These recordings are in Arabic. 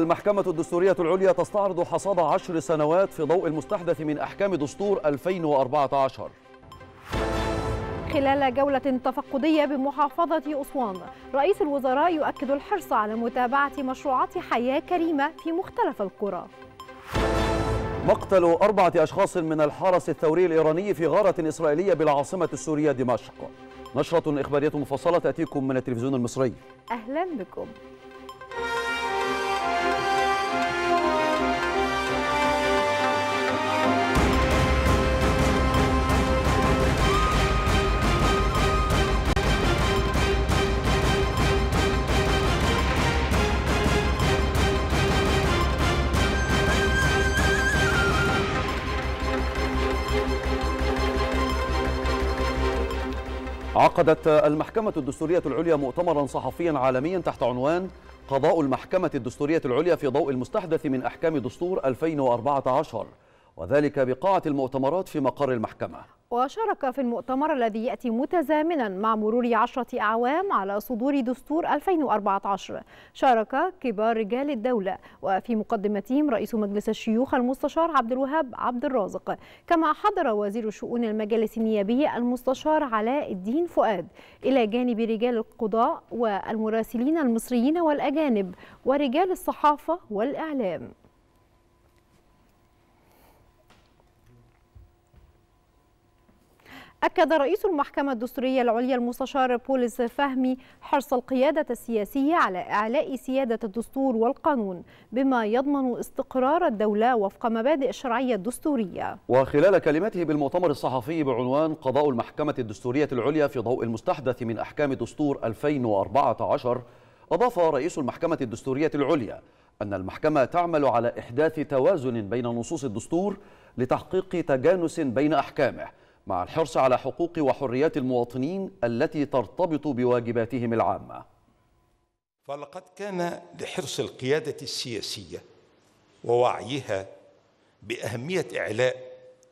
المحكمة الدستورية العليا تستعرض حصاد 10 سنوات في ضوء المستحدث من أحكام دستور 2014. خلال جولة تفقدية بمحافظة أسوان، رئيس الوزراء يؤكد الحرص على متابعة مشروعات حياة كريمة في مختلف القرى. مقتل 4 أشخاص من الحرس الثوري الإيراني في غارة إسرائيلية بالعاصمة السورية دمشق. نشرة إخبارية مفصلة تأتيكم من التلفزيون المصري. أهلا بكم. عقدت المحكمة الدستورية العليا مؤتمرا صحفيا عالميا تحت عنوان قضاء المحكمة الدستورية العليا في ضوء المستحدث من أحكام دستور 2014، وذلك بقاعة المؤتمرات في مقر المحكمة. وشارك في المؤتمر الذي يأتي متزامنا مع مرور 10 أعوام على صدور دستور 2014 شارك كبار رجال الدولة، وفي مقدمتهم رئيس مجلس الشيوخ المستشار عبد الوهاب عبد الرازق، كما حضر وزير شؤون المجالس النيابية المستشار علاء الدين فؤاد، إلى جانب رجال القضاء والمراسلين المصريين والأجانب ورجال الصحافة والإعلام. أكد رئيس المحكمة الدستورية العليا المستشار بولس فهمي حرص القيادة السياسية على إعلاء سيادة الدستور والقانون بما يضمن استقرار الدولة وفق مبادئ الشرعية الدستورية. وخلال كلمته بالمؤتمر الصحفي بعنوان قضاء المحكمة الدستورية العليا في ضوء المستحدث من أحكام دستور 2014 أضاف رئيس المحكمة الدستورية العليا أن المحكمة تعمل على إحداث توازن بين نصوص الدستور لتحقيق تجانس بين أحكامه، مع الحرص على حقوق وحريات المواطنين التي ترتبط بواجباتهم العامة. فلقد كان لحرص القيادة السياسية ووعيها بأهمية إعلاء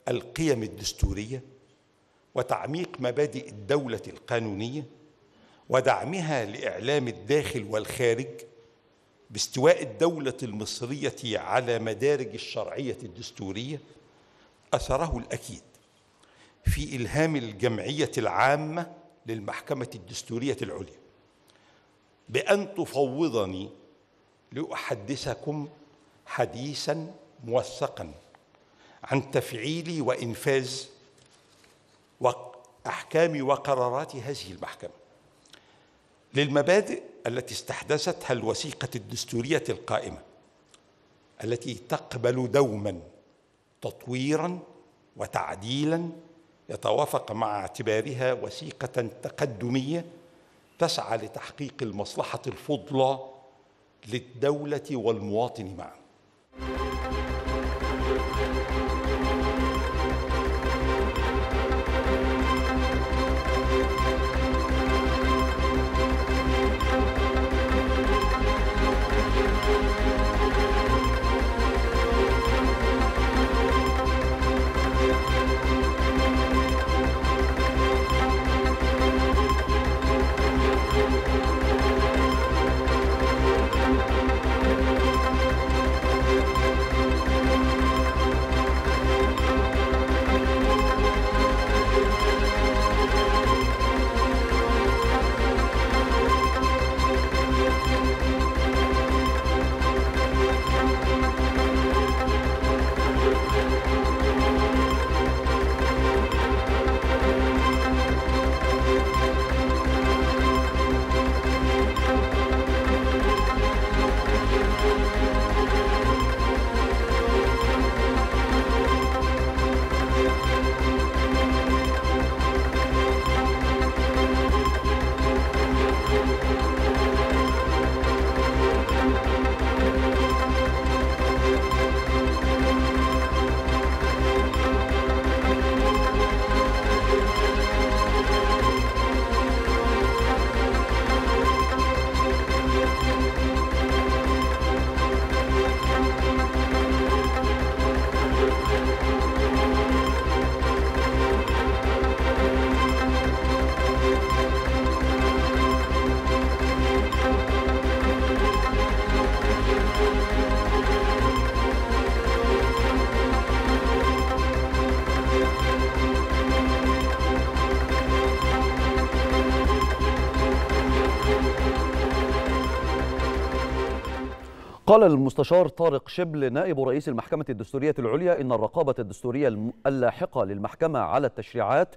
القيم الدستورية وتعميق مبادئ الدولة القانونية ودعمها لإعلام الداخل والخارج باستواء الدولة المصرية على مدارج الشرعية الدستورية أثره الأكيد في إلهام الجمعية العامة للمحكمة الدستورية العليا بأن تفوضني لأحدثكم حديثا موثقا عن تفعيل وإنفاذ أحكام وقرارات هذه المحكمة للمبادئ التي استحدثتها الوثيقة الدستورية القائمة التي تقبل دوما تطويرا وتعديلا يتوافق مع اعتبارها وثيقة تقدمية تسعى لتحقيق المصلحة الفضلى للدولة والمواطن معا. قال المستشار طارق شبل نائب رئيس المحكمة الدستورية العليا إن الرقابة الدستورية اللاحقة للمحكمة على التشريعات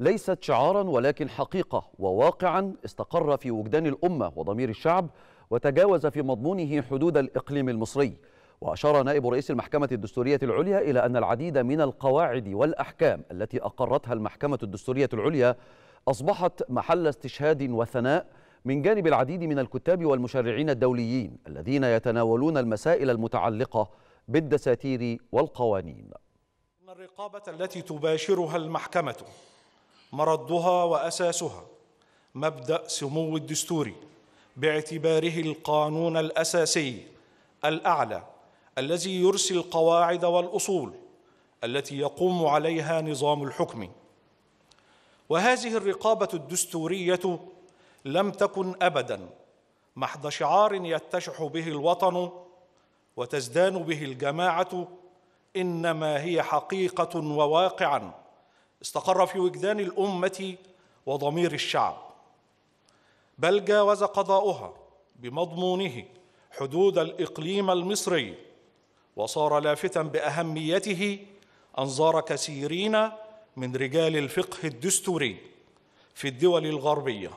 ليست شعارا ولكن حقيقة وواقعا استقر في وجدان الأمة وضمير الشعب وتجاوز في مضمونه حدود الإقليم المصري. وأشار نائب رئيس المحكمة الدستورية العليا إلى أن العديد من القواعد والأحكام التي أقرتها المحكمة الدستورية العليا أصبحت محل استشهاد وثناء من جانب العديد من الكتاب والمشرعين الدوليين الذين يتناولون المسائل المتعلقة بالدساتير والقوانين. إن الرقابة التي تباشرها المحكمة مردها وأساسها مبدأ سمو الدستوري باعتباره القانون الأساسي الأعلى الذي يرسي القواعد والأصول التي يقوم عليها نظام الحكم. وهذه الرقابة الدستورية لم تكن أبداً محض شعار يتشح به الوطن وتزدان به الجماعة، إنما هي حقيقة وواقعاً استقر في وجدان الأمة وضمير الشعب، بل جاوز قضاؤها بمضمونه حدود الإقليم المصري وصار لافتاً بأهميته أنظار كثيرين من رجال الفقه الدستوري في الدول الغربية.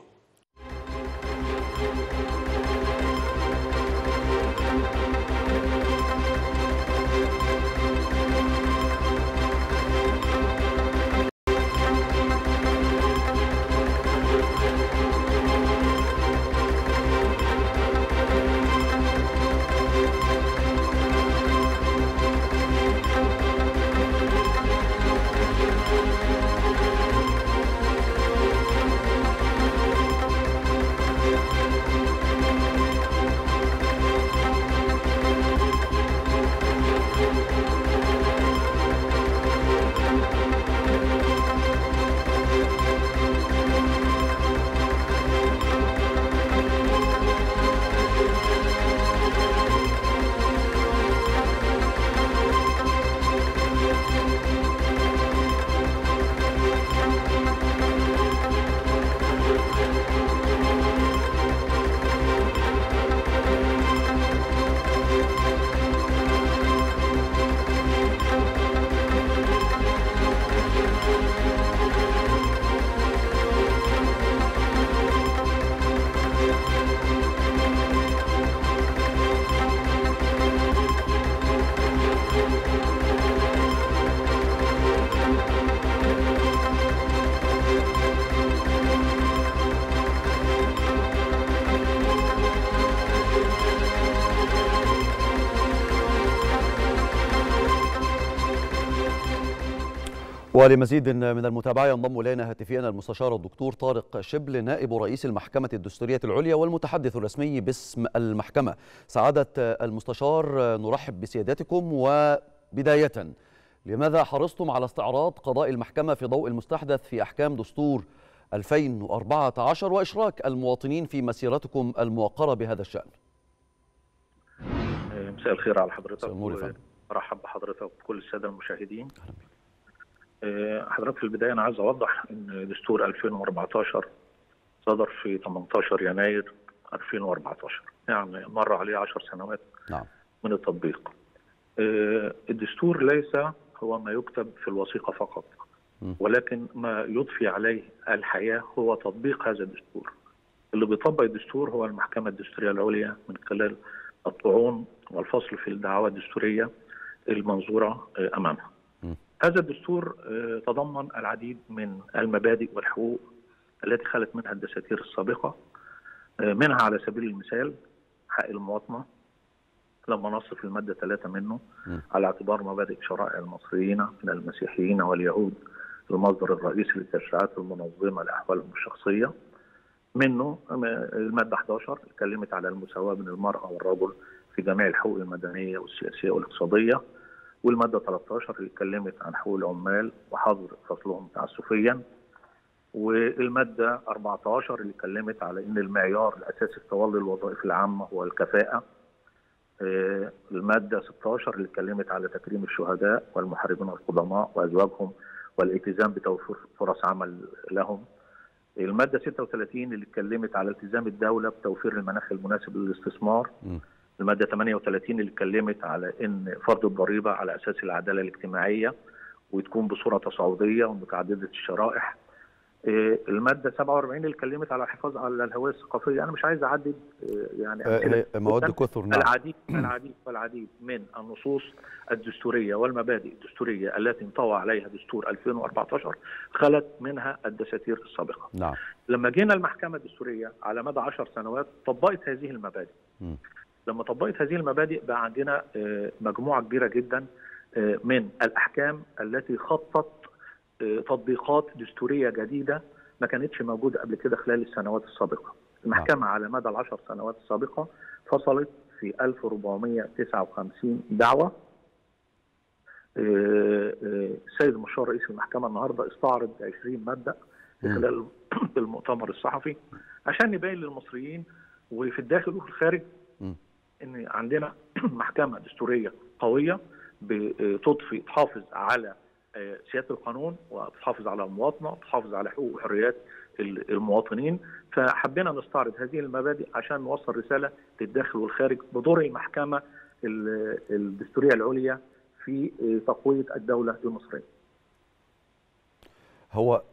ولمزيد من المتابعة ينضم إلينا هاتفيا المستشار الدكتور طارق شبل نائب رئيس المحكمة الدستورية العليا والمتحدث الرسمي باسم المحكمة. سعادة المستشار نرحب بسيادتكم، وبداية لماذا حرصتم على استعراض قضاء المحكمة في ضوء المستحدث في أحكام دستور 2014 وإشراك المواطنين في مسيرتكم الموقرة بهذا الشأن؟ مساء الخير على حضرتك، مرحب بحضرتك وكل السادة المشاهدين. حضرتك في البداية أنا عايز أوضح إن دستور 2014 صدر في 18 يناير 2014، يعني مر عليه 10 سنوات من التطبيق. الدستور ليس هو ما يكتب في الوثيقة فقط، ولكن ما يضفي عليه الحياة هو تطبيق هذا الدستور. اللي بيطبق الدستور هو المحكمة الدستورية العليا من خلال الطعون والفصل في الدعوات الدستورية المنظورة أمامها. هذا الدستور تضمن العديد من المبادئ والحقوق التي خلت منها الدساتير السابقة، منها على سبيل المثال حق المواطنة لما نص في المادة 3 منه على اعتبار مبادئ شرائع المصريين من المسيحيين واليهود المصدر الرئيسي للتشريعات المنظمة لأحوالهم الشخصية. منه المادة 11 اتكلمت على المساواة بين المرأة والرجل في جميع الحقوق المدنية والسياسية والاقتصادية، والمادة 13 اللي اتكلمت عن حقوق العمال وحظر فصلهم تعسفيا، والمادة 14 اللي اتكلمت على ان المعيار الاساسي في تولي الوظائف العامة هو الكفاءة، المادة 16 اللي اتكلمت على تكريم الشهداء والمحاربين القدماء وازواجهم والالتزام بتوفير فرص عمل لهم، المادة 36 اللي اتكلمت على التزام الدولة بتوفير المناخ المناسب للاستثمار، المادة 38 اللي اتكلمت على ان فرض الضريبة على اساس العدالة الاجتماعية وتكون بصورة تصاعدية ومتعددة الشرائح. المادة 47 اللي اتكلمت على الحفاظ على الهوية الثقافية. انا مش عايز اعدد يعني مواد كثر. نعم. العديد من النصوص الدستورية والمبادئ الدستورية التي انطوى عليها دستور 2014 خلت منها الدساتير السابقة. نعم. لما جينا المحكمة الدستورية على مدى 10 سنوات طبقت هذه المبادئ. لما طبقت هذه المبادئ بقى عندنا مجموعة كبيرة جدا من الأحكام التي خطت تطبيقات دستورية جديدة ما كانتش موجودة قبل كده خلال السنوات السابقة. المحكمة على مدى العشر سنوات السابقة فصلت في 1459 دعوة. السيد المشار رئيس المحكمة النهاردة استعرض 20 مادة خلال المؤتمر الصحفي عشان نبين للمصريين وفي الداخل وفي الخارج ان عندنا محكمة دستورية قوية بتضفي تحافظ على سيادة القانون وتحافظ على المواطنة وتحافظ على حقوق وحريات المواطنين. فحبينا نستعرض هذه المبادئ عشان نوصل رسالة للداخل والخارج بدور المحكمة الدستورية العليا في تقوية الدولة المصرية. هو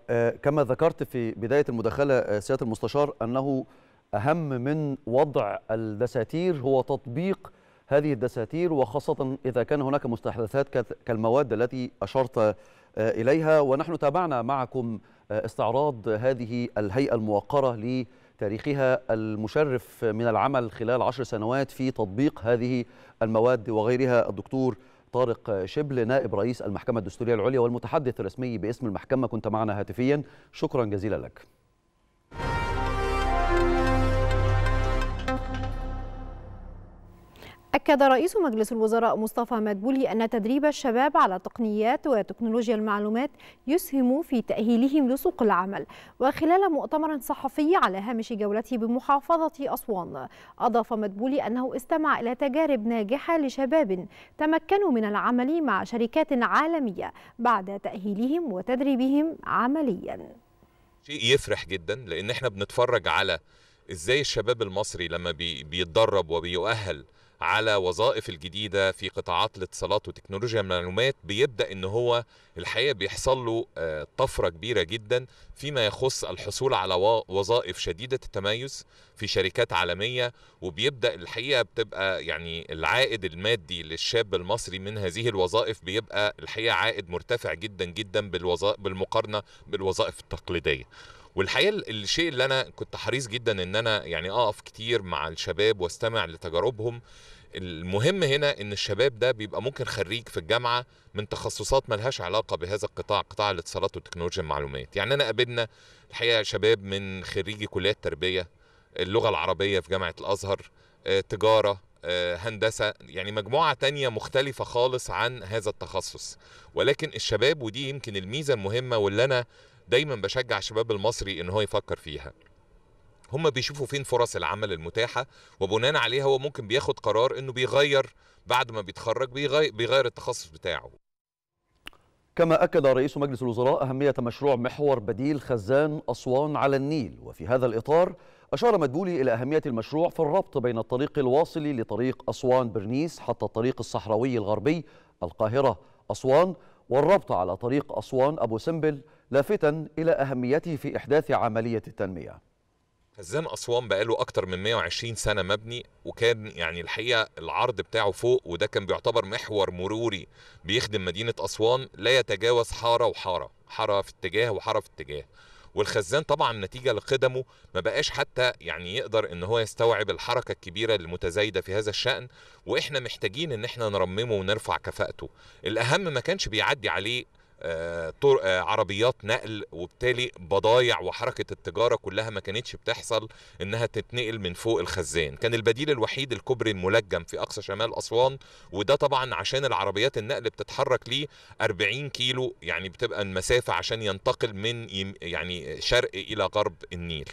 كما ذكرت في بداية المداخلة سيادة المستشار أنه أهم من وضع الدساتير هو تطبيق هذه الدساتير، وخاصة إذا كان هناك مستحدثات كالمواد التي أشرت إليها. ونحن تابعنا معكم استعراض هذه الهيئة الموقرة لتاريخها المشرف من العمل خلال 10 سنوات في تطبيق هذه المواد وغيرها. الدكتور طارق شبل نائب رئيس المحكمة الدستورية العليا والمتحدث الرسمي باسم المحكمة كنت معنا هاتفيا، شكرا جزيلا لك. أكد رئيس مجلس الوزراء مصطفى مدبولي أن تدريب الشباب على تقنيات وتكنولوجيا المعلومات يسهم في تأهيلهم لسوق العمل. وخلال مؤتمر صحفي على هامش جولته بمحافظة أسوان أضاف مدبولي أنه استمع إلى تجارب ناجحة لشباب تمكنوا من العمل مع شركات عالمية بعد تأهيلهم وتدريبهم عمليا. شيء يفرح جدا لأن احنا بنتفرج على ازاي الشباب المصري لما بيتدرب وبيؤهل على وظائف الجديدة في قطاعات الاتصالات وتكنولوجيا المعلومات بيبدأ ان هو الحقيقة بيحصل له طفرة كبيرة جدا فيما يخص الحصول على وظائف شديدة التميز في شركات عالمية، وبيبدأ الحقيقة بتبقى يعني العائد المادي للشاب المصري من هذه الوظائف بيبقى الحقيقة عائد مرتفع جدا جدا بالمقارنة بالوظائف التقليدية. والحقيقه الشيء اللي انا كنت حريص جدا ان انا يعني اقف كتير مع الشباب واستمع لتجاربهم. المهم هنا ان الشباب ده بيبقى ممكن خريج في الجامعه من تخصصات ملهاش علاقه بهذا القطاع، قطاع الاتصالات وتكنولوجيا المعلومات. يعني انا قابلنا الحقيقه شباب من خريجي كليه التربيه، اللغه العربيه في جامعه الازهر، تجاره، هندسة، يعني مجموعة تانية مختلفة خالص عن هذا التخصص. ولكن الشباب، ودي يمكن الميزة المهمة واللي أنا دايما بشجع الشباب المصري إن هو يفكر فيها، هم بيشوفوا فين فرص العمل المتاحة وبناء عليها هو ممكن بياخد قرار إنه بيغير بعد ما بيتخرج، بيغير التخصص بتاعه. كما أكد رئيس مجلس الوزراء أهمية مشروع محور بديل خزان أسوان على النيل. وفي هذا الإطار أشار مدبولي إلى أهمية المشروع في الربط بين الطريق الواصل لطريق أسوان برنيس حتى الطريق الصحراوي الغربي القاهرة أسوان والربط على طريق أسوان أبو سمبل، لافتا إلى أهميته في إحداث عملية التنمية. خزان أسوان بقاله أكتر من 120 سنة مبني، وكان يعني الحقيقة العرض بتاعه فوق، وده كان بيعتبر محور مروري بيخدم مدينة أسوان لا يتجاوز حارة وحارة، حارة في اتجاه وحارة في اتجاه. والخزان طبعا نتيجة لقدمه ما بقاش حتى يعني يقدر ان هو يستوعب الحركة الكبيرة المتزايدة في هذا الشأن، واحنا محتاجين ان احنا نرممه ونرفع كفاءته. الأهم ما كانش بيعدي عليه عربيات نقل، وبالتالي بضايع وحركة التجارة كلها ما كانتش بتحصل انها تتنقل من فوق الخزان. كان البديل الوحيد الكوبري الملجم في اقصى شمال اسوان، وده طبعا عشان العربيات النقل بتتحرك ليه 40 كيلو، يعني بتبقى المسافة عشان ينتقل من يعني شرق الى غرب النيل.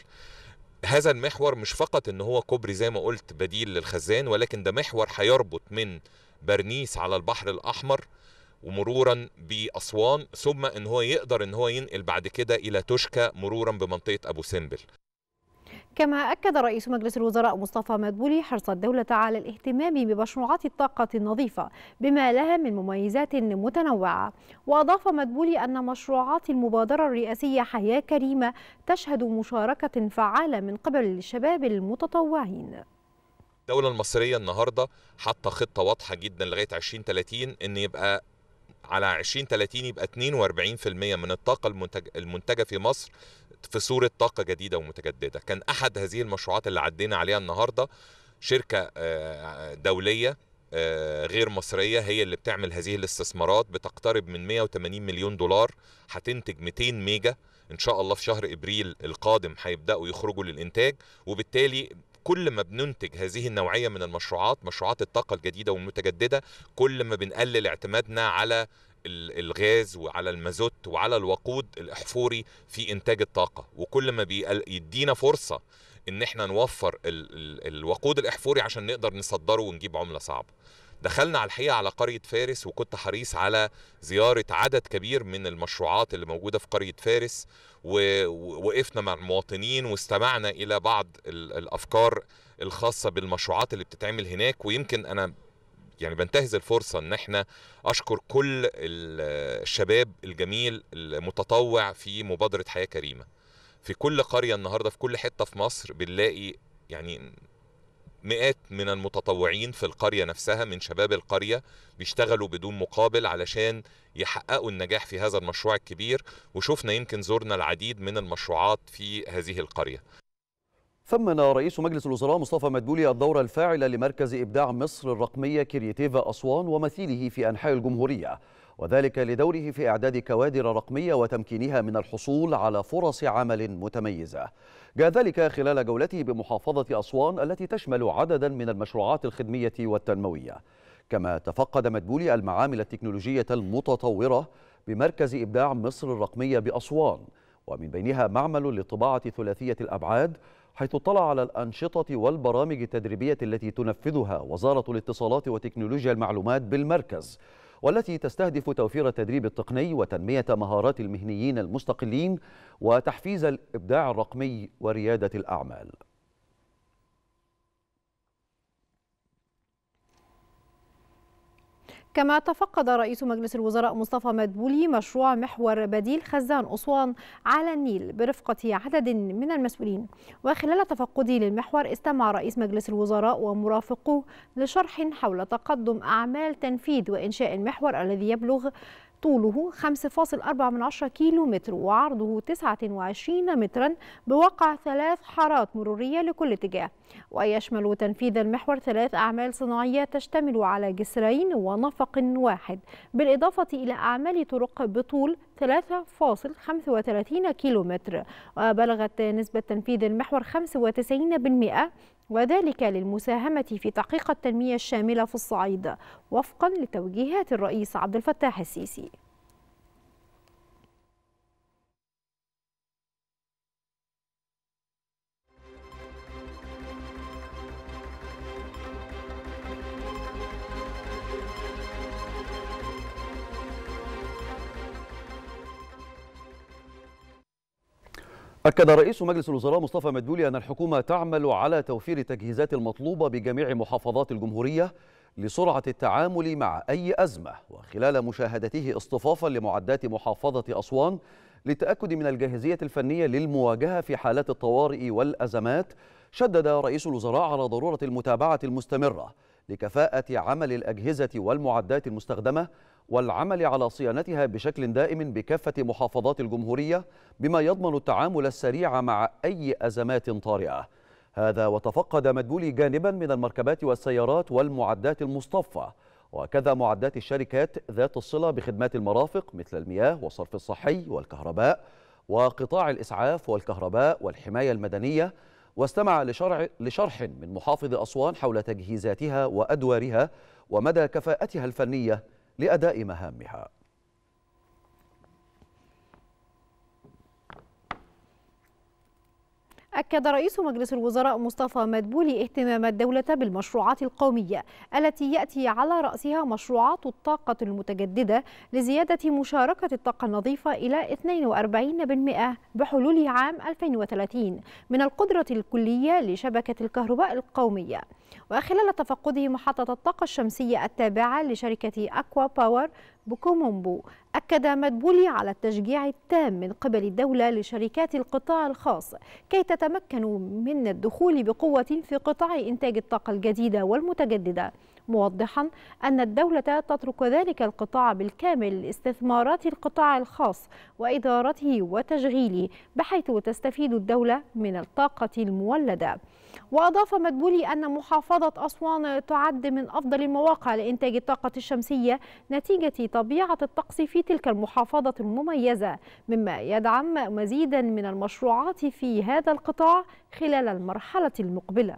هذا المحور مش فقط ان هو كوبري زي ما قلت بديل للخزان، ولكن ده محور هيربط من برنيس على البحر الاحمر ومرورا بأسوان، ثم ان هو يقدر ان هو ينقل بعد كده الى توشكا مرورا بمنطقة ابو سمبل. كما أكد رئيس مجلس الوزراء مصطفى مدبولي حرص الدولة على الاهتمام بمشروعات الطاقة النظيفة بما لها من مميزات متنوعة. وأضاف مدبولي أن مشروعات المبادرة الرئاسية حياة كريمة تشهد مشاركة فعالة من قبل الشباب المتطوعين. الدولة المصرية النهاردة حاطة خطة واضحة جدا لغاية 2030 ان يبقى على 2030 يبقى 42% من الطاقة المنتجة في مصر في صورة طاقة جديدة ومتجددة. كان أحد هذه المشروعات اللي عدينا عليها النهاردة شركة دولية غير مصرية هي اللي بتعمل هذه الاستثمارات، بتقترب من 180 مليون دولار هتنتج 200 ميجا إن شاء الله في شهر إبريل القادم هيبدأوا يخرجوا للإنتاج. وبالتالي كل ما بننتج هذه النوعية من المشروعات، مشروعات الطاقة الجديدة والمتجددة، كل ما بنقلل اعتمادنا على الغاز وعلى المازوت وعلى الوقود الأحفوري في إنتاج الطاقة، وكل ما بيدينا فرصة إن احنا نوفر الوقود الأحفوري عشان نقدر نصدره ونجيب عملة صعبة. دخلنا على الحقيقة على قرية فارس، وكنت حريص على زيارة عدد كبير من المشروعات اللي موجودة في قرية فارس، ووقفنا مع المواطنين واستمعنا إلى بعض الأفكار الخاصة بالمشروعات اللي بتتعمل هناك. ويمكن أنا يعني بنتهز الفرصة ان احنا اشكر كل الشباب الجميل المتطوع في مبادرة حياة كريمة. في كل قرية النهاردة في كل حتة في مصر بنلاقي يعني مئات من المتطوعين في القرية نفسها من شباب القرية بيشتغلوا بدون مقابل علشان يحققوا النجاح في هذا المشروع الكبير، وشوفنا يمكن زرنا العديد من المشروعات في هذه القرية. ثمن رئيس مجلس الوزراء مصطفى مدبولي الدور الفاعل لمركز إبداع مصر الرقمية كريتيف أسوان ومثيله في أنحاء الجمهورية، وذلك لدوره في إعداد كوادر رقمية وتمكينها من الحصول على فرص عمل متميزة. جاء ذلك خلال جولته بمحافظة أسوان التي تشمل عددا من المشروعات الخدمية والتنموية. كما تفقد مدبولي المعامل التكنولوجية المتطورة بمركز إبداع مصر الرقمية بأسوان، ومن بينها معمل للطباعة ثلاثية الأبعاد، حيث اطلع على الأنشطة والبرامج التدريبية التي تنفذها وزارة الاتصالات وتكنولوجيا المعلومات بالمركز، والتي تستهدف توفير التدريب التقني وتنمية مهارات المهنيين المستقلين وتحفيز الإبداع الرقمي وريادة الأعمال. كما تفقد رئيس مجلس الوزراء مصطفى مدبولي مشروع محور بديل خزان أسوان على النيل برفقة عدد من المسؤولين. وخلال تفقده للمحور استمع رئيس مجلس الوزراء ومرافقوه لشرح حول تقدم أعمال تنفيذ وإنشاء المحور الذي يبلغ طوله 5.4 كيلومتر وعرضه 29 مترا بواقع 3 حارات مرورية لكل اتجاه. ويشمل تنفيذ المحور 3 أعمال صناعية تشتمل على جسرين ونفق واحد، بالإضافة إلى أعمال طرق بطول 3.35 كيلومتر، وبلغت نسبة تنفيذ المحور 95%، وذلك للمساهمة في تحقيق التنمية الشاملة في الصعيد وفقا لتوجيهات الرئيس عبد الفتاح السيسي. أكد رئيس مجلس الوزراء مصطفى مدبولي أن الحكومة تعمل على توفير التجهيزات المطلوبة بجميع محافظات الجمهورية لسرعة التعامل مع أي أزمة، وخلال مشاهدته اصطفافا لمعدات محافظة أسوان للتأكد من الجاهزية الفنية للمواجهة في حالات الطوارئ والأزمات. شدد رئيس الوزراء على ضرورة المتابعة المستمرة لكفاءة عمل الأجهزة والمعدات المستخدمة والعمل على صيانتها بشكل دائم بكافة محافظات الجمهورية، بما يضمن التعامل السريع مع أي أزمات طارئة. هذا وتفقد مدبولي جانبا من المركبات والسيارات والمعدات المصطفى، وكذا معدات الشركات ذات الصلة بخدمات المرافق مثل المياه والصرف الصحي والكهرباء وقطاع الإسعاف والكهرباء والحماية المدنية. واستمع لشرح من محافظ أسوان حول تجهيزاتها وأدوارها ومدى كفاءتها الفنية لأداء مهامها. أكد رئيس مجلس الوزراء مصطفى مدبولي اهتمام الدولة بالمشروعات القومية التي يأتي على رأسها مشروعات الطاقة المتجددة لزيادة مشاركة الطاقة النظيفة إلى 42% بحلول عام 2030 من القدرة الكلية لشبكة الكهرباء القومية. وخلال تفقده محطة الطاقة الشمسية التابعة لشركة أكوا باور بكومومبو، أكد مدبولي على التشجيع التام من قبل الدولة لشركات القطاع الخاص كي تتمكنوا من الدخول بقوة في قطاع إنتاج الطاقة الجديدة والمتجددة، موضحا أن الدولة تترك ذلك القطاع بالكامل لاستثمارات القطاع الخاص وإدارته وتشغيله، بحيث تستفيد الدولة من الطاقة المولدة. وأضاف مدبولي أن محافظة أسوان تعد من أفضل المواقع لإنتاج الطاقة الشمسية نتيجة طبيعة الطقس في تلك المحافظة المميزة، مما يدعم مزيدا من المشروعات في هذا القطاع خلال المرحلة المقبلة.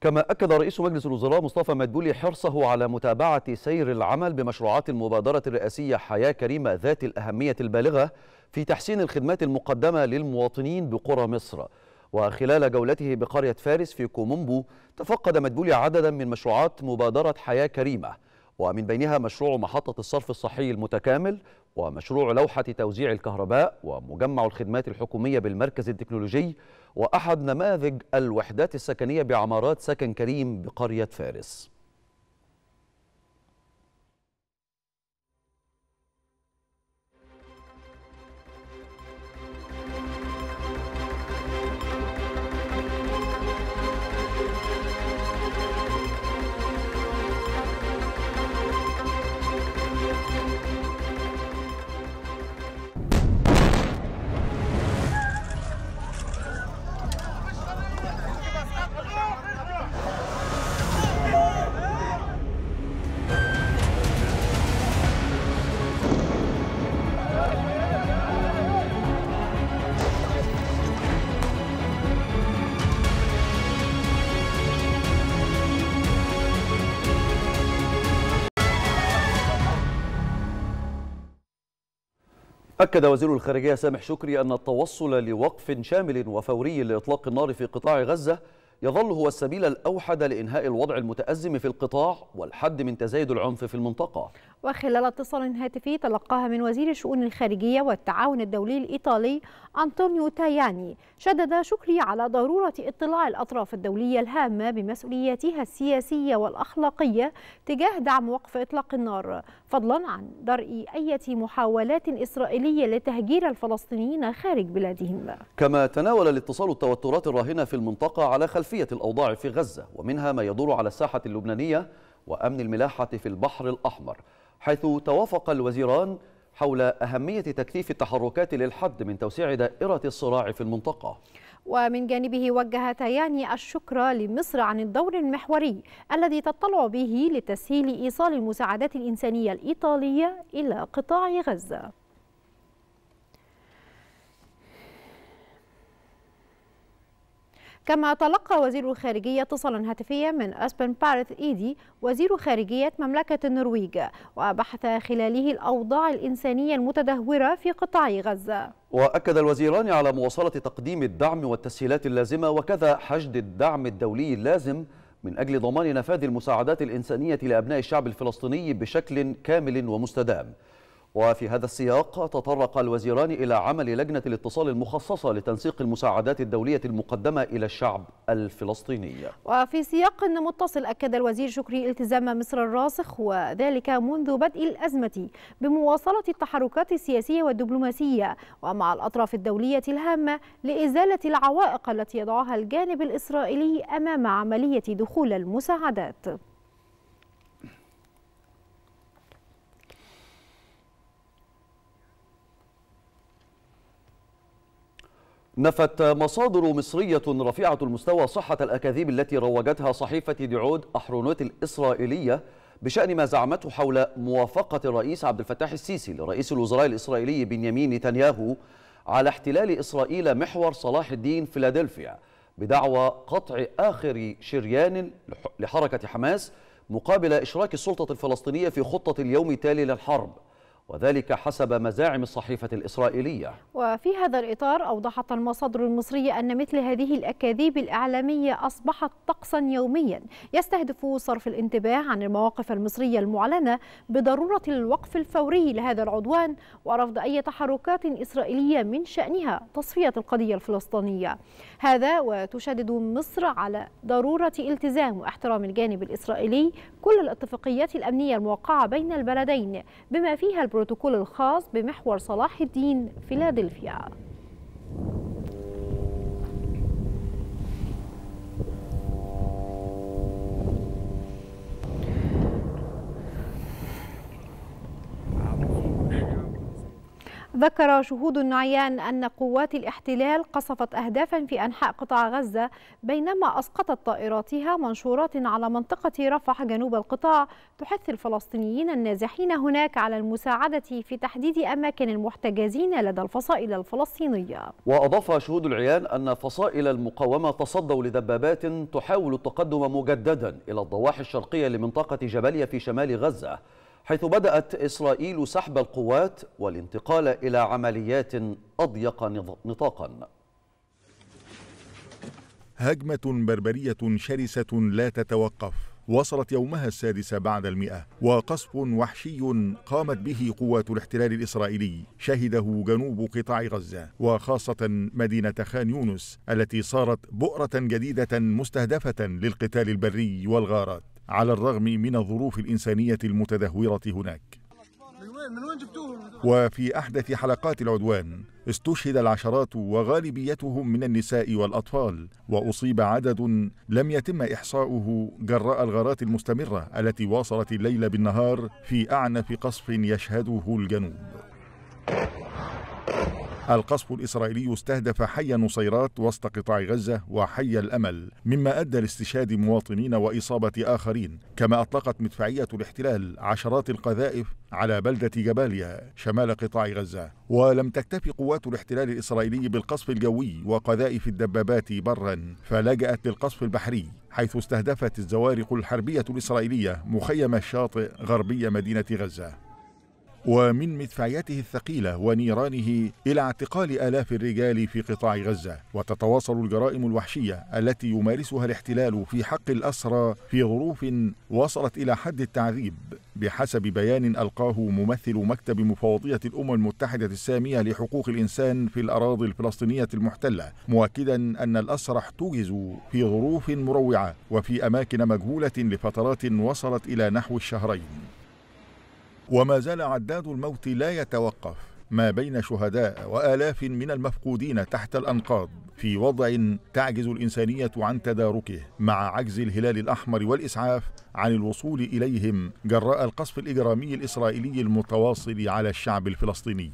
كما أكد رئيس مجلس الوزراء مصطفى مدبولي حرصه على متابعة سير العمل بمشروعات المبادرة الرئاسية حياة كريمة ذات الأهمية البالغة في تحسين الخدمات المقدمة للمواطنين بقرى مصر. وخلال جولته بقرية فارس في كومومبو، تفقد مدبولي عددا من مشروعات مبادرة حياة كريمة، ومن بينها مشروع محطة الصرف الصحي المتكامل، ومشروع لوحة توزيع الكهرباء، ومجمع الخدمات الحكومية بالمركز التكنولوجي، وأحد نماذج الوحدات السكنية بعمارات سكن كريم بقرية فارس. أكد وزير الخارجية سامح شكري أن التوصل لوقف شامل وفوري لإطلاق النار في قطاع غزة يظل هو السبيل الأوحد لإنهاء الوضع المتأزم في القطاع والحد من تزايد العنف في المنطقة. وخلال اتصال هاتفي تلقاها من وزير الشؤون الخارجية والتعاون الدولي الإيطالي أنطونيو تاياني، شدد شكري على ضرورة اطلاع الأطراف الدولية الهامة بمسؤولياتها السياسية والأخلاقية تجاه دعم وقف إطلاق النار، فضلا عن درء أي محاولات إسرائيلية لتهجير الفلسطينيين خارج بلادهم. كما تناول الاتصال التوترات الراهنة في المنطقة على خلفية الأوضاع في غزة، ومنها ما يدور على الساحة اللبنانية وأمن الملاحة في البحر الأحمر، حيث توافق الوزيران حول أهمية تكثيف التحركات للحد من توسيع دائرة الصراع في المنطقة. ومن جانبه وجه تاياني الشكر لمصر عن الدور المحوري الذي تطلع به لتسهيل إيصال المساعدات الإنسانية الإيطالية إلى قطاع غزة. كما تلقى وزير الخارجية اتصالا هاتفيا من أسبن بارث ايدي وزير خارجية مملكة النرويج، وبحث خلاله الأوضاع الإنسانية المتدهورة في قطاع غزة. وأكد الوزيران على مواصلة تقديم الدعم والتسهيلات اللازمة، وكذا حشد الدعم الدولي اللازم من أجل ضمان نفاذ المساعدات الإنسانية لأبناء الشعب الفلسطيني بشكل كامل ومستدام. وفي هذا السياق تطرق الوزيران إلى عمل لجنة الاتصال المخصصة لتنسيق المساعدات الدولية المقدمة إلى الشعب الفلسطيني. وفي سياق متصل، أكد الوزير شكري التزام مصر الراسخ، وذلك منذ بدء الأزمة، بمواصلة التحركات السياسية والدبلوماسية ومع الأطراف الدولية الهامة لإزالة العوائق التي يضعها الجانب الإسرائيلي أمام عملية دخول المساعدات. نفت مصادر مصرية رفيعة المستوى صحة الأكاذيب التي روجتها صحيفة يديعوت احرونوت الإسرائيلية بشأن ما زعمته حول موافقة الرئيس عبد الفتاح السيسي لرئيس الوزراء الإسرائيلي بنيامين نتنياهو على احتلال إسرائيل محور صلاح الدين فيلادلفيا، بدعوى قطع آخر شريان لحركة حماس مقابل إشراك السلطة الفلسطينية في خطة اليوم التالي للحرب. وذلك حسب مزاعم الصحيفة الإسرائيلية. وفي هذا الإطار أوضحت المصادر المصرية أن مثل هذه الأكاذيب الإعلامية أصبحت طقسا يوميا يستهدف صرف الانتباه عن المواقف المصرية المعلنة بضرورة الوقف الفوري لهذا العدوان ورفض أي تحركات إسرائيلية من شأنها تصفية القضية الفلسطينية. هذا وتشدد مصر على ضرورة التزام واحترام الجانب الإسرائيلي كل الاتفاقيات الأمنية الموقعة بين البلدين بما فيها البروتوكول الخاص بمحور صلاح الدين فيلادلفيا. ذكر شهود عيان أن قوات الاحتلال قصفت أهدافا في أنحاء قطاع غزة بينما أسقطت طائراتها منشورات على منطقة رفح جنوب القطاع تحث الفلسطينيين النازحين هناك على المساعدة في تحديد أماكن المحتجزين لدى الفصائل الفلسطينية. وأضاف شهود العيان أن فصائل المقاومة تصدوا لدبابات تحاول التقدم مجددا إلى الضواحي الشرقية لمنطقة جباليا في شمال غزة، حيث بدأت إسرائيل سحب القوات والانتقال إلى عمليات أضيق نطاقا. هجمة بربرية شرسة لا تتوقف وصلت يومها السادس بعد المئة، وقصف وحشي قامت به قوات الاحتلال الإسرائيلي شهده جنوب قطاع غزة وخاصة مدينة خان يونس التي صارت بؤرة جديدة مستهدفة للقتال البري والغارات على الرغم من الظروف الإنسانية المتدهورة هناك. وفي أحدث حلقات العدوان استشهد العشرات وغالبيتهم من النساء والأطفال، وأصيب عدد لم يتم إحصاؤه جراء الغارات المستمرة التي واصلت الليل بالنهار في أعنف قصف يشهده الجنوب. القصف الإسرائيلي استهدف حي نصيرات وسط قطاع غزة وحي الأمل، مما أدى لاستشهاد مواطنين وإصابة آخرين، كما أطلقت مدفعية الاحتلال عشرات القذائف على بلدة جباليا شمال قطاع غزة. ولم تكتف قوات الاحتلال الإسرائيلي بالقصف الجوي وقذائف الدبابات برا، فلجأت للقصف البحري حيث استهدفت الزوارق الحربية الإسرائيلية مخيم الشاطئ غربي مدينة غزة. ومن مدفعيته الثقيلة ونيرانه إلى اعتقال آلاف الرجال في قطاع غزة. وتتواصل الجرائم الوحشية التي يمارسها الاحتلال في حق الأسرى في ظروف وصلت إلى حد التعذيب بحسب بيان ألقاه ممثل مكتب مفوضية الأمم المتحدة السامية لحقوق الإنسان في الأراضي الفلسطينية المحتلة، مؤكدا أن الأسرى احتجزوا في ظروف مروعة وفي أماكن مجهولة لفترات وصلت إلى نحو الشهرين. وما زال عداد الموت لا يتوقف ما بين شهداء وآلاف من المفقودين تحت الأنقاض في وضع تعجز الإنسانية عن تداركه، مع عجز الهلال الأحمر والإسعاف عن الوصول إليهم جراء القصف الإجرامي الإسرائيلي المتواصل على الشعب الفلسطيني.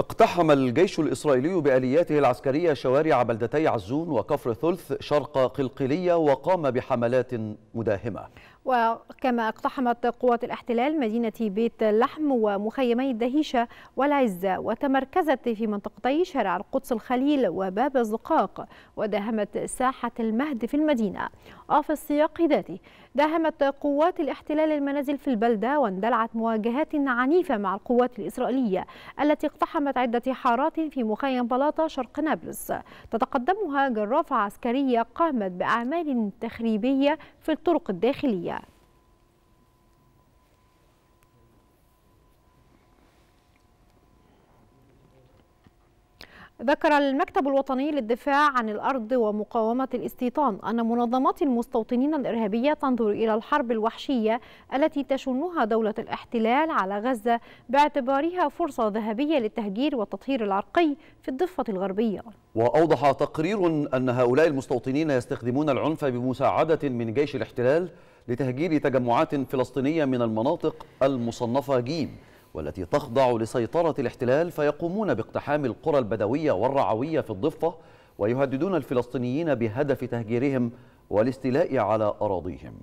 اقتحم الجيش الإسرائيلي بآلياته العسكرية شوارع بلدتي عزون وكفر ثلث شرق قلقلية وقام بحملات مداهمة. وكما اقتحمت قوات الاحتلال مدينة بيت لحم ومخيمي الدهيشة والعزة وتمركزت في منطقتي شارع القدس الخليل وباب الزقاق وداهمت ساحة المهد في المدينة. وفي السياق ذاته داهمت قوات الاحتلال المنازل في البلدة واندلعت مواجهات عنيفة مع القوات الإسرائيلية التي اقتحمت عدة حارات في مخيم بلاطة شرق نابلس تتقدمها جرافة عسكرية قامت بأعمال تخريبية في الطرق الداخلية. ذكر المكتب الوطني للدفاع عن الأرض ومقاومة الاستيطان أن منظمات المستوطنين الإرهابية تنظر إلى الحرب الوحشية التي تشنها دولة الاحتلال على غزة باعتبارها فرصة ذهبية للتهجير والتطهير العرقي في الضفة الغربية. وأوضح تقرير أن هؤلاء المستوطنين يستخدمون العنف بمساعدة من جيش الاحتلال لتهجير تجمعات فلسطينية من المناطق المصنفة جيم والتي تخضع لسيطرة الاحتلال، فيقومون باقتحام القرى البدوية والرعوية في الضفة ويهددون الفلسطينيين بهدف تهجيرهم والاستيلاء على أراضيهم.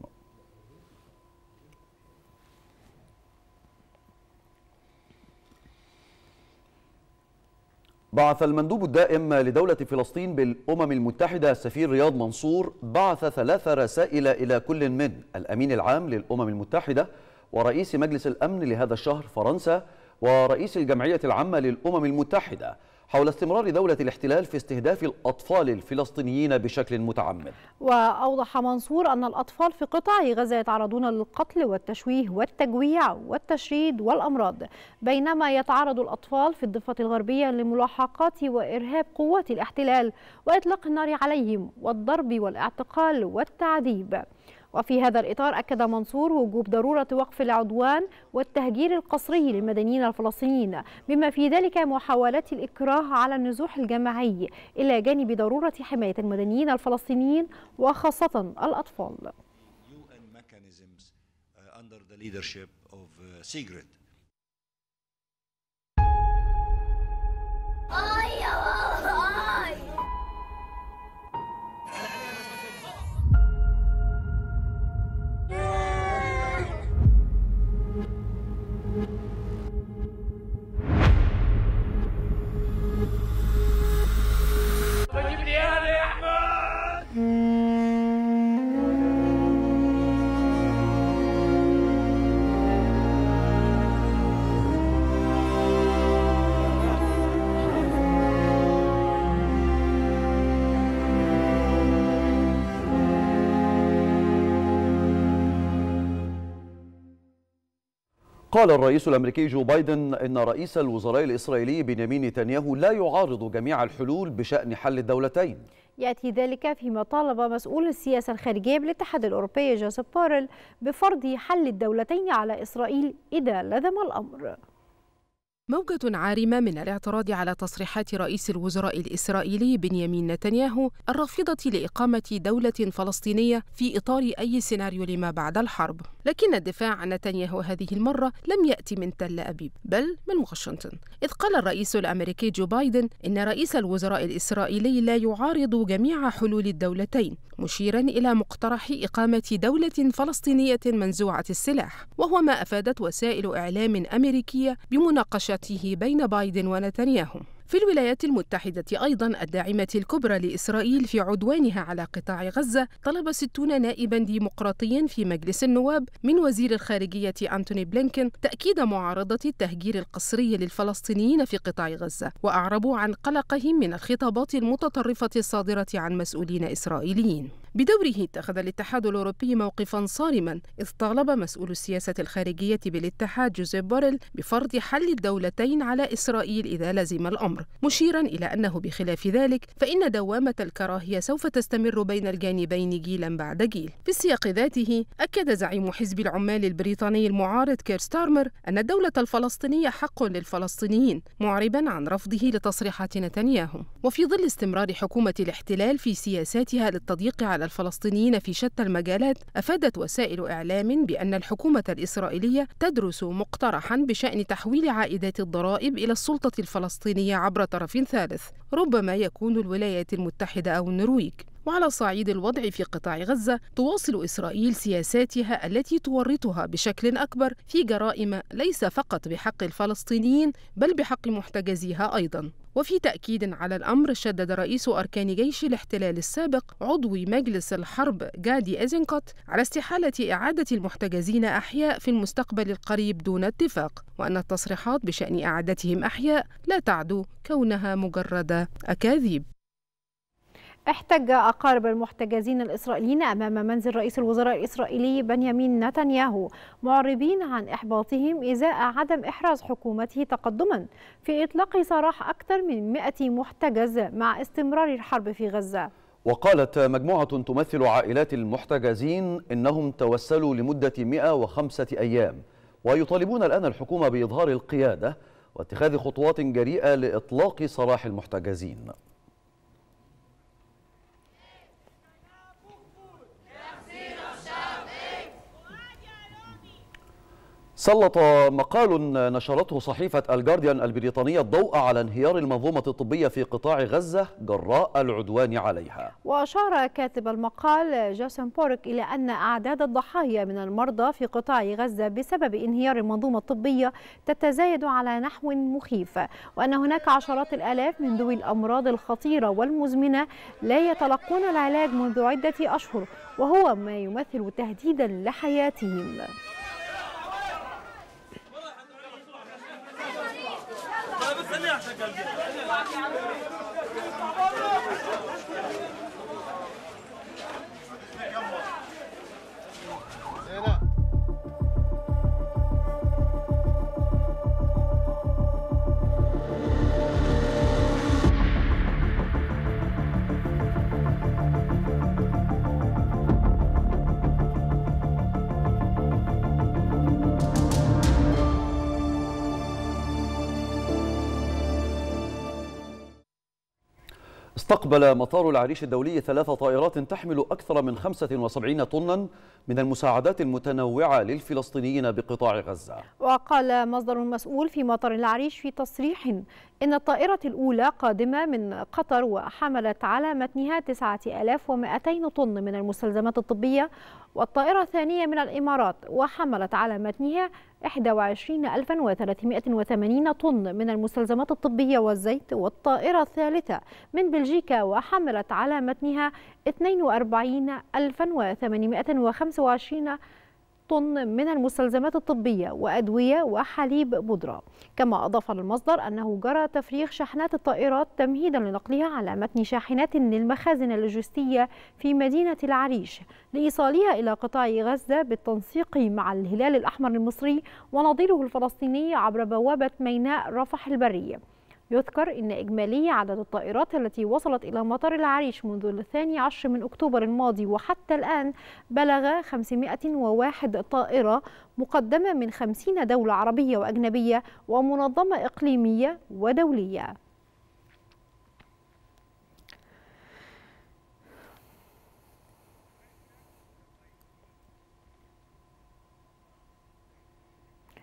بعث المندوب الدائم لدولة فلسطين بالأمم المتحدة السفير رياض منصور بعث 3 رسائل إلى كل من الأمين العام للأمم المتحدة ورئيس مجلس الأمن لهذا الشهر فرنسا ورئيس الجمعية العامة للأمم المتحدة حول استمرار دولة الاحتلال في استهداف الأطفال الفلسطينيين بشكل متعمد. وأوضح منصور أن الأطفال في قطاع غزة يتعرضون للقتل والتشويه والتجويع والتشريد والأمراض، بينما يتعرض الأطفال في الضفة الغربية لملاحقات وإرهاب قوات الاحتلال وإطلاق النار عليهم والضرب والاعتقال والتعذيب. وفي هذا الإطار أكد منصور وجوب ضرورة وقف العدوان والتهجير القسري للمدنيين الفلسطينيين، بما في ذلك محاولات الإكراه على النزوح الجماعي، إلى جانب ضرورة حماية المدنيين الفلسطينيين وخاصة الأطفال. قال الرئيس الأمريكي جو بايدن إن رئيس الوزراء الإسرائيلي بنيامين نتنياهو لا يعارض جميع الحلول بشأن حل الدولتين. يأتي ذلك فيما طالب مسؤول السياسة الخارجية بالاتحاد الأوروبي جاسين بوريل بفرض حل الدولتين على إسرائيل إذا لزم الأمر. موجة عارمة من الاعتراض على تصريحات رئيس الوزراء الإسرائيلي بنيامين نتنياهو الرافضة لإقامة دولة فلسطينية في إطار أي سيناريو لما بعد الحرب، لكن الدفاع عن نتنياهو هذه المرة لم يأتي من تل أبيب بل من واشنطن، إذ قال الرئيس الأمريكي جو بايدن إن رئيس الوزراء الإسرائيلي لا يعارض جميع حلول الدولتين، مشيرا إلى مقترح إقامة دولة فلسطينية منزوعة السلاح، وهو ما أفادت وسائل إعلام أمريكية بمناقشة بين بايدن ونتنياهو. في الولايات المتحدة أيضا الداعمة الكبرى لإسرائيل في عدوانها على قطاع غزة، طلب 60 نائبا ديمقراطيا في مجلس النواب من وزير الخارجية أنتوني بلينكن تأكيد معارضة التهجير القسري للفلسطينيين في قطاع غزة، وأعربوا عن قلقهم من الخطابات المتطرفة الصادرة عن مسؤولين إسرائيليين. بدوره اتخذ الاتحاد الأوروبي موقفا صارما، إذ طالب مسؤول السياسة الخارجية بالاتحاد جوزيب بوريل بفرض حل الدولتين على إسرائيل إذا لزم الأمر، مشيرا إلى أنه بخلاف ذلك فإن دوامة الكراهية سوف تستمر بين الجانبين جيلا بعد جيل. في السياق ذاته أكد زعيم حزب العمال البريطاني المعارض كيرستارمر أن الدولة الفلسطينية حق للفلسطينيين، معربا عن رفضه لتصريحات نتنياهو. وفي ظل استمرار حكومة الاحتلال في سياساتها للتضييق على الفلسطينيين في شتى المجالات، أفادت وسائل إعلام بأن الحكومة الإسرائيلية تدرس مقترحا بشأن تحويل عائدات الضرائب إلى السلطة الفلسطينية عبر طرف ثالث، ربما يكون الولايات المتحدة أو النرويج. وعلى صعيد الوضع في قطاع غزة، تواصل إسرائيل سياساتها التي تورطها بشكل أكبر في جرائم ليس فقط بحق الفلسطينيين بل بحق محتجزيها أيضاً. وفي تأكيد على الأمر، شدد رئيس أركان جيش الاحتلال السابق عضو مجلس الحرب جادي إيزينكوت على استحالة إعادة المحتجزين أحياء في المستقبل القريب دون اتفاق، وأن التصريحات بشأن إعادتهم أحياء لا تعدو كونها مجرد أكاذيب. احتج أقارب المحتجزين الإسرائيليين أمام منزل رئيس الوزراء الإسرائيلي بنيامين نتنياهو، معربين عن إحباطهم إزاء عدم إحراز حكومته تقدما في إطلاق سراح أكثر من 100 محتجز مع استمرار الحرب في غزة. وقالت مجموعة تمثل عائلات المحتجزين إنهم توسلوا لمدة 105 أيام، ويطالبون الآن الحكومة بإظهار القيادة واتخاذ خطوات جريئة لإطلاق سراح المحتجزين. سلط مقال نشرته صحيفة الجارديان البريطانية الضوء على انهيار المنظومة الطبية في قطاع غزة جراء العدوان عليها. وأشار كاتب المقال جاسين بورك إلى أن أعداد الضحايا من المرضى في قطاع غزة بسبب انهيار المنظومة الطبية تتزايد على نحو مخيف، وأن هناك عشرات الآلاف من ذوي الأمراض الخطيرة والمزمنة لا يتلقون العلاج منذ عدة أشهر، وهو ما يمثل تهديدا لحياتهم. استقبل مطار العريش الدولي 3 طائرات تحمل أكثر من 75 طنا من المساعدات المتنوعة للفلسطينيين بقطاع غزة. وقال مصدر مسؤول في مطار العريش في تصريح إن الطائرة الأولى قادمة من قطر وحملت على متنها 9200 طن من المستلزمات الطبية، والطائرة الثانية من الإمارات وحملت على متنها 21380 طن من المستلزمات الطبية والزيت، والطائرة الثالثة من بلجيكا وحملت على متنها 42825 طن من المستلزمات الطبية وأدوية وحليب بودرة. كما أضاف المصدر أنه جرى تفريغ شاحنات الطائرات تمهيدا لنقلها على متن شاحنات للمخازن اللوجستية في مدينة العريش لإيصالها إلى قطاع غزة بالتنسيق مع الهلال الأحمر المصري ونظيره الفلسطيني عبر بوابة ميناء رفح البرية. يذكر أن إجمالي عدد الطائرات التي وصلت إلى مطار العريش منذ 12 أكتوبر الماضي وحتى الآن بلغ 501 طائرة مقدمة من 50 دولة عربية وأجنبية ومنظمة إقليمية ودولية.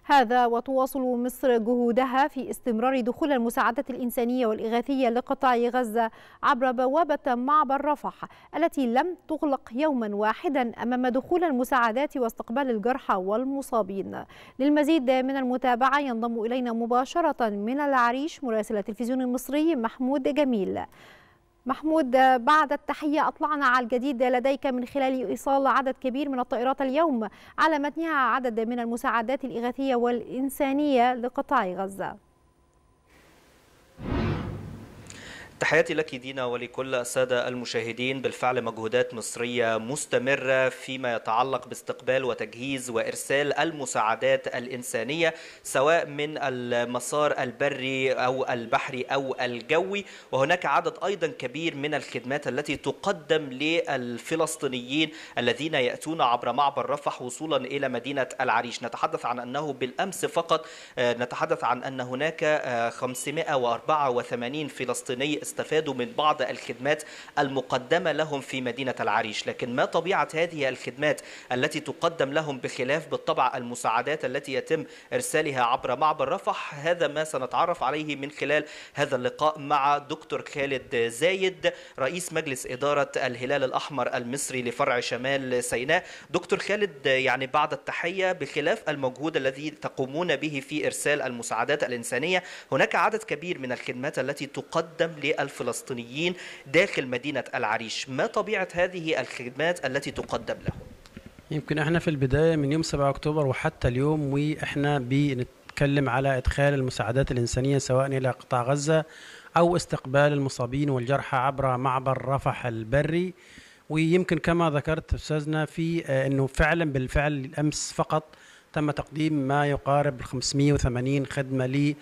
هذا وتواصل مصر جهودها في استمرار دخول المساعدات الإنسانية والإغاثية لقطاع غزة عبر بوابة معبر رفح التي لم تغلق يوما واحدا أمام دخول المساعدات واستقبال الجرحى والمصابين. للمزيد من المتابعة ينضم إلينا مباشرة من العريش مراسل التلفزيون المصري محمود جميل. محمود، بعد التحية أطلعنا على الجديد لديك من خلال إيصال عدد كبير من الطائرات اليوم على متنها عدد من المساعدات الإغاثية والإنسانية لقطاع غزة. تحياتي لك دينا ولكل السادة المشاهدين. بالفعل مجهودات مصرية مستمرة فيما يتعلق باستقبال وتجهيز وإرسال المساعدات الإنسانية سواء من المسار البري أو البحري أو الجوي، وهناك عدد أيضا كبير من الخدمات التي تقدم للفلسطينيين الذين يأتون عبر معبر رفح وصولا إلى مدينة العريش. نتحدث عن أنه بالأمس فقط نتحدث عن أن هناك 584 فلسطيني استفادوا من بعض الخدمات المقدمة لهم في مدينة العريش. لكن ما طبيعة هذه الخدمات التي تقدم لهم بخلاف بالطبع المساعدات التي يتم إرسالها عبر معبر رفح؟ هذا ما سنتعرف عليه من خلال هذا اللقاء مع دكتور خالد زايد رئيس مجلس إدارة الهلال الأحمر المصري لفرع شمال سيناء. دكتور خالد، يعني بعد التحية، بخلاف المجهود الذي تقومون به في إرسال المساعدات الإنسانية، هناك عدد كبير من الخدمات التي تقدم للفلسطينيين داخل مدينة العريش. ما طبيعة هذه الخدمات التي تقدم لهم؟ يمكن احنا في البداية من يوم 7 أكتوبر وحتى اليوم واحنا بنتكلم على إدخال المساعدات الإنسانية سواء إلى قطاع غزة أو استقبال المصابين والجرحى عبر معبر رفح البري. ويمكن كما ذكرت أستاذنا في أنه فعلا بالفعل الأمس فقط تم تقديم ما يقارب 580 خدمة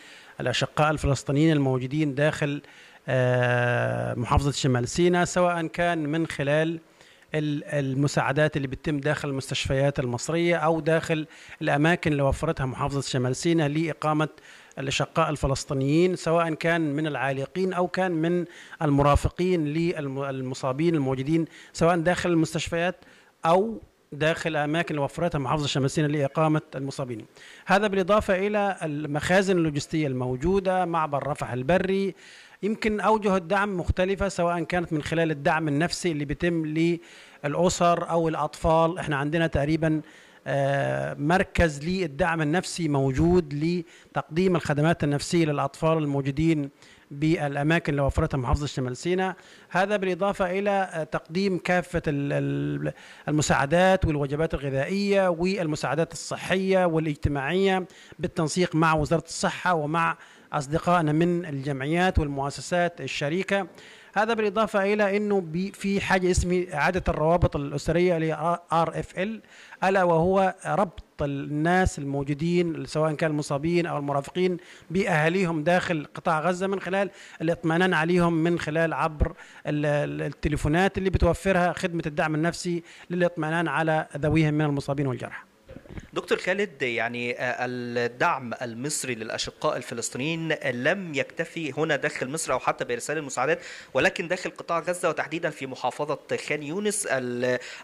للأشقاء الفلسطينيين الموجودين داخل محافظة شمال سيناء، سواء كان من خلال المساعدات اللي بتتم داخل المستشفيات المصرية أو داخل الأماكن اللي وفرتها محافظة شمال سيناء لإقامة الأشقاء الفلسطينيين، سواء كان من العالقين أو كان من المرافقين للمصابين الموجودين سواء داخل المستشفيات أو داخل الأماكن اللي وفرتها محافظة شمال سيناء لإقامة المصابين. هذا بالإضافة إلى المخازن اللوجستية الموجودة معبر رفح البري. يمكن أوجه الدعم مختلفة سواء كانت من خلال الدعم النفسي اللي بيتم للأسر أو الأطفال. احنا عندنا تقريبا مركز للدعم النفسي موجود لتقديم الخدمات النفسية للأطفال الموجودين بالأماكن اللي وفرتها محافظة شمال سيناء. هذا بالإضافة إلى تقديم كافة المساعدات والوجبات الغذائية والمساعدات الصحية والاجتماعية بالتنسيق مع وزارة الصحة ومع أصدقائنا من الجمعيات والمؤسسات الشريكة. هذا بالإضافة إلى أنه في حاجة اسمه إعادة الروابط الأسرية ل RFL، ألا وهو ربط الناس الموجودين سواء كان المصابين أو المرافقين بأهاليهم داخل قطاع غزة من خلال الإطمئنان عليهم من خلال عبر التليفونات اللي بتوفرها خدمة الدعم النفسي للإطمئنان على ذويهم من المصابين والجرحى. دكتور خالد، يعني الدعم المصري للأشقاء الفلسطينيين لم يكتفي هنا داخل مصر أو حتى بإرسال المساعدات، ولكن داخل قطاع غزة وتحديدا في محافظة خان يونس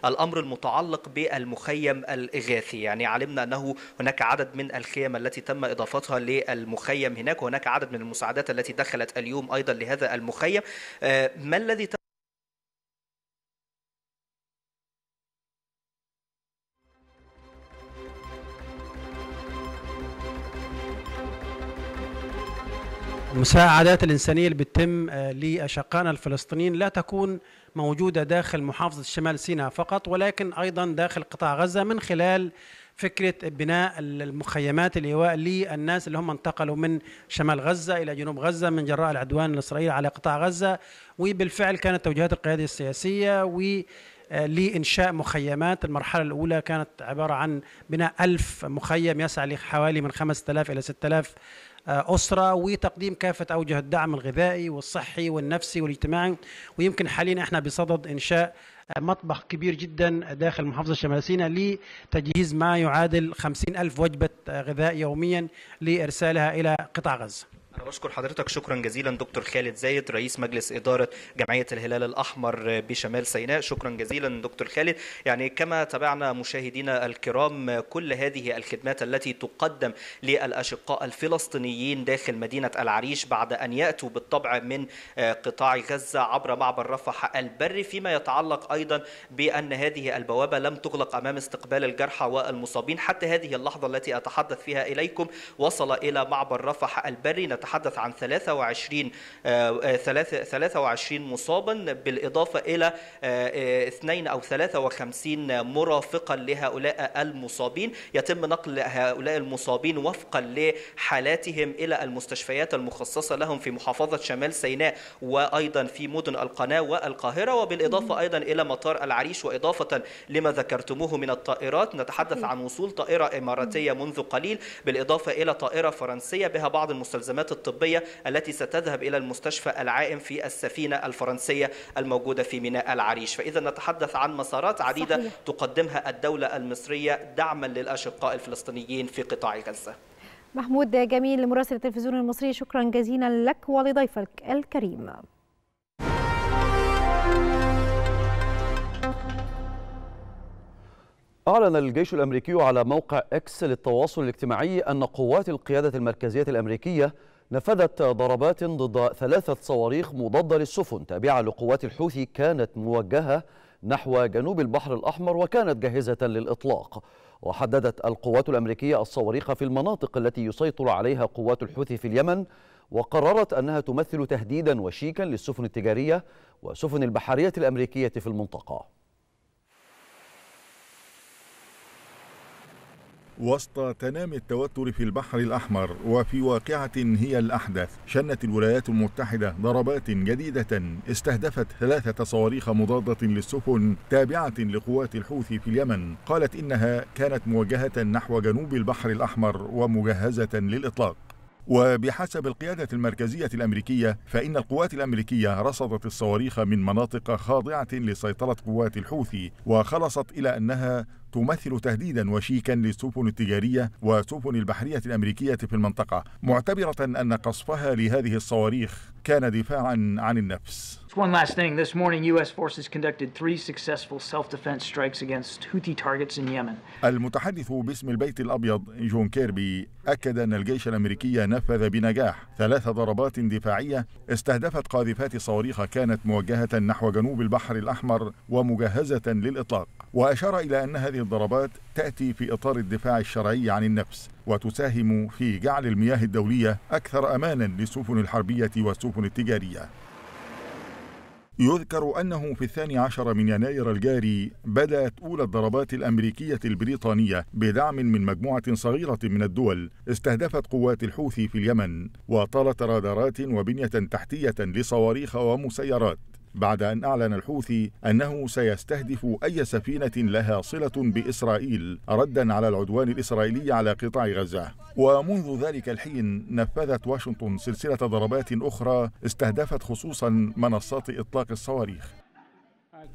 الأمر المتعلق بالمخيم الإغاثي. يعني علمنا أنه هناك عدد من الخيام التي تم إضافتها للمخيم هناك، وهناك عدد من المساعدات التي دخلت اليوم أيضا لهذا المخيم. ما الذي المساعدات الإنسانية اللي بتتم لأشقائنا الفلسطينيين لا تكون موجودة داخل محافظة شمال سيناء فقط، ولكن أيضا داخل قطاع غزة من خلال فكرة بناء المخيمات الإيواء للناس اللي هم انتقلوا من شمال غزة إلى جنوب غزة من جراء العدوان الإسرائيلي على قطاع غزة. وبالفعل كانت توجيهات القيادة السياسية لإنشاء مخيمات. المرحلة الأولى كانت عبارة عن بناء 1000 مخيم يسعى لحوالي من 5000 إلى 6000 أسرة، وتقديم كافة أوجه الدعم الغذائي والصحي والنفسي والاجتماعي. ويمكن حاليا احنا بصدد إنشاء مطبخ كبير جدا داخل محافظة شمال سيناء لتجهيز ما يعادل 50,000 وجبة غذاء يوميا لإرسالها إلى قطاع غزة. أنا بشكر حضرتك شكرا جزيلا دكتور خالد زايد، رئيس مجلس إدارة جمعية الهلال الأحمر بشمال سيناء. شكرا جزيلا دكتور خالد. يعني كما تابعنا مشاهدينا الكرام كل هذه الخدمات التي تقدم للأشقاء الفلسطينيين داخل مدينة العريش بعد أن يأتوا بالطبع من قطاع غزة عبر معبر رفح البري، فيما يتعلق أيضا بأن هذه البوابة لم تغلق أمام استقبال الجرحى والمصابين. حتى هذه اللحظة التي أتحدث فيها إليكم وصل إلى معبر رفح البري، نتحدث عن 23 مصابا بالإضافة إلى 52 مرافقا لهؤلاء المصابين. يتم نقل هؤلاء المصابين وفقا لحالاتهم إلى المستشفيات المخصصة لهم في محافظة شمال سيناء وأيضا في مدن القناة والقاهرة، وبالإضافة أيضا إلى مطار العريش. وإضافة لما ذكرتموه من الطائرات، نتحدث عن وصول طائرة إماراتية منذ قليل بالإضافة إلى طائرة فرنسية بها بعض المستلزمات الطبية التي ستذهب إلى المستشفى العائم في السفينة الفرنسية الموجودة في ميناء العريش. فإذا نتحدث عن مسارات عديدة صحيح تقدمها الدولة المصرية دعما للأشقاء الفلسطينيين في قطاع غزة. محمود جميل مراسل التلفزيون المصري، شكرا جزيلا لك ولضيفك الكريم. أعلن الجيش الأمريكي على موقع إكس للتواصل الاجتماعي أن قوات القيادة المركزية الأمريكية نفذت ضربات ضد 3 صواريخ مضادة للسفن تابعة لقوات الحوثي كانت موجهة نحو جنوب البحر الأحمر وكانت جاهزة للإطلاق. وحددت القوات الأمريكية الصواريخ في المناطق التي يسيطر عليها قوات الحوثي في اليمن، وقررت أنها تمثل تهديدا وشيكا للسفن التجارية والسفن البحرية الأمريكية في المنطقة. وسط تنامي التوتر في البحر الأحمر وفي واقعة هي الأحدث، شنت الولايات المتحدة ضربات جديدة استهدفت 3 صواريخ مضادة للسفن تابعة لقوات الحوثي في اليمن. قالت إنها كانت موجهة نحو جنوب البحر الأحمر ومجهزة للإطلاق. وبحسب القيادة المركزية الأمريكية فإن القوات الأمريكية رصدت الصواريخ من مناطق خاضعة لسيطرة قوات الحوثي، وخلصت إلى أنها تمثل تهديدا وشيكا للسفن التجارية والسفن البحرية الأمريكية في المنطقة، معتبرة أن قصفها لهذه الصواريخ كان دفاعا عن النفس. One last thing. This morning, U.S. forces conducted 3 successful self-defense strikes against Houthi targets in Yemen. المتحدث باسم البيت الأبيض جون كيربي أكد أن الجيش الأمريكي نفذ بنجاح 3 ضربات دفاعية استهدفت قاذفات صواريخ كانت موجهة نحو جنوب البحر الأحمر ومجهزة للإطلاق. وأشار إلى أن هذه الضربات تأتي في إطار الدفاع الشرعي عن النفس وتساهم في جعل المياه الدولية أكثر أمانا للسفن الحربية والسفن التجارية. يذكر أنه في 12 يناير الجاري بدأت أولى الضربات الأمريكية البريطانية بدعم من مجموعة صغيرة من الدول استهدفت قوات الحوثي في اليمن، وطالت رادارات وبنية تحتية لصواريخ ومسيرات، بعد أن أعلن الحوثي أنه سيستهدف أي سفينة لها صلة بإسرائيل رداً على العدوان الإسرائيلي على قطاع غزة. ومنذ ذلك الحين نفذت واشنطن سلسلة ضربات أخرى استهدفت خصوصاً منصات إطلاق الصواريخ.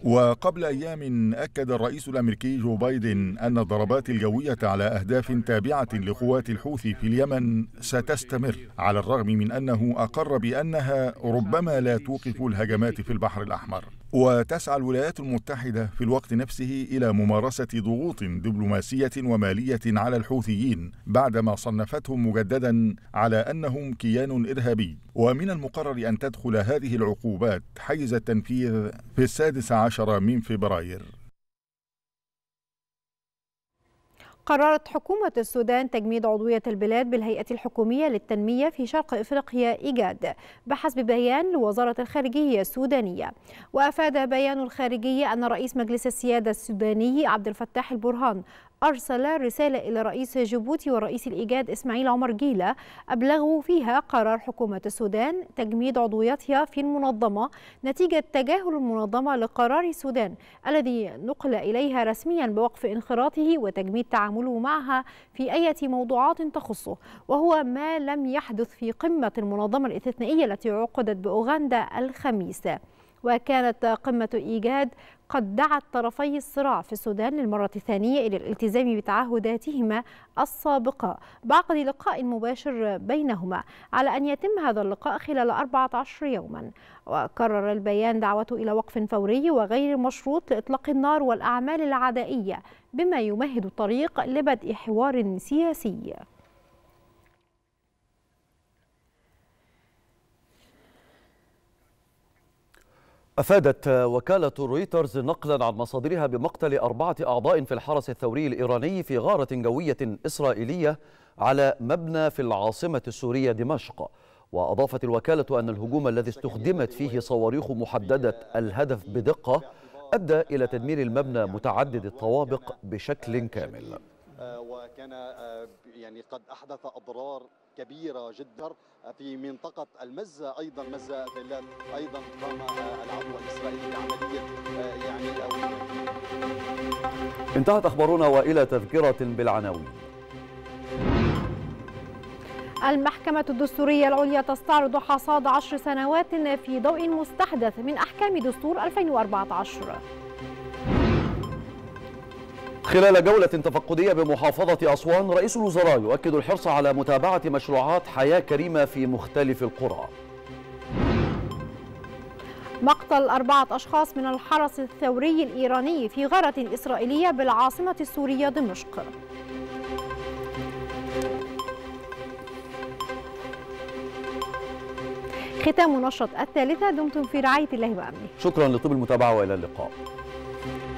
وقبل أيام أكد الرئيس الأمريكي جو بايدن أن الضربات الجوية على أهداف تابعة لقوات الحوثي في اليمن ستستمر، على الرغم من أنه أقر بأنها ربما لا توقف الهجمات في البحر الأحمر. وتسعى الولايات المتحدة في الوقت نفسه إلى ممارسة ضغوط دبلوماسية ومالية على الحوثيين بعدما صنفتهم مجددا على أنهم كيان إرهابي. ومن المقرر أن تدخل هذه العقوبات حيز التنفيذ في 16 فبراير. قررت حكومة السودان تجميد عضوية البلاد بالهيئة الحكومية للتنمية في شرق إفريقيا إيجاد، بحسب بيان لوزارة الخارجية السودانية. وأفاد بيان الخارجية أن رئيس مجلس السيادة السوداني عبد الفتاح البرهان أرسل رسالة إلى رئيس جيبوتي ورئيس الإيجاد إسماعيل عمر جيلا أبلغوا فيها قرار حكومة السودان تجميد عضويتها في المنظمة نتيجة تجاهل المنظمة لقرار السودان الذي نقل إليها رسميا بوقف انخراطه وتجميد تعامله معها في أي موضوعات تخصه، وهو ما لم يحدث في قمة المنظمة الاستثنائية التي عقدت بأوغندا الخميس. وكانت قمة إيجاد قد دعت طرفي الصراع في السودان للمرة الثانية إلى الالتزام بتعهداتهما السابقة بعقد لقاء مباشر بينهما، على أن يتم هذا اللقاء خلال 14 يوما. وكرر البيان دعوته إلى وقف فوري وغير مشروط لإطلاق النار والأعمال العدائية، بما يمهد الطريق لبدء حوار سياسي. أفادت وكالة رويترز نقلا عن مصادرها بمقتل 4 أعضاء في الحرس الثوري الإيراني في غارة جوية إسرائيلية على مبنى في العاصمة السورية دمشق. وأضافت الوكالة أن الهجوم الذي استخدمت فيه صواريخ محددة الهدف بدقة أدى إلى تدمير المبنى متعدد الطوابق بشكل كامل، وكان قد أحدث أضرار كبيرة جدا في منطقة المزة، أيضا مزة فلان، أيضا قام العدو الإسرائيلي بعملية انتهت أخبارنا، وإلى تذكرة بالعناوين. المحكمة الدستورية العليا تستعرض حصاد 10 سنوات في ضوء مستحدث من أحكام دستور 2014. خلال جولة تفقدية بمحافظة أسوان، رئيس الوزراء يؤكد الحرص على متابعة مشروعات حياة كريمة في مختلف القرى. مقتل 4 أشخاص من الحرس الثوري الإيراني في غارة إسرائيلية بالعاصمة السورية دمشق. ختام نشرة الثالثة، دمتم في رعاية الله وأمنه. شكرا لطيب المتابعة وإلى اللقاء.